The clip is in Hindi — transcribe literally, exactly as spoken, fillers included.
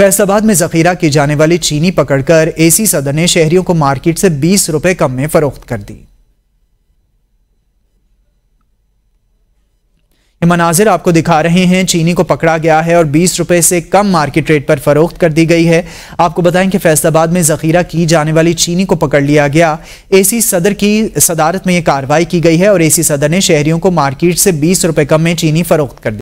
फैसलाबाद में जखीरा की जाने वाली चीनी पकड़कर एसी सदर ने शहरियों को मार्केट से बीस रुपए कम में फरोख्त कर दी। ये मनाजिर आपको दिखा रहे हैं, चीनी को पकड़ा गया है और बीस रुपए से कम मार्केट रेट पर फरोख्त कर दी गई है। आपको बताएं कि फैसलाबाद में जखीरा की जाने वाली चीनी को पकड़ लिया गया। एसी सदर की सदारत में यह कार्रवाई की गई है और एसी सदर ने शहरियों को मार्केट से बीस रुपए कम में चीनी फरोख्त कर दी।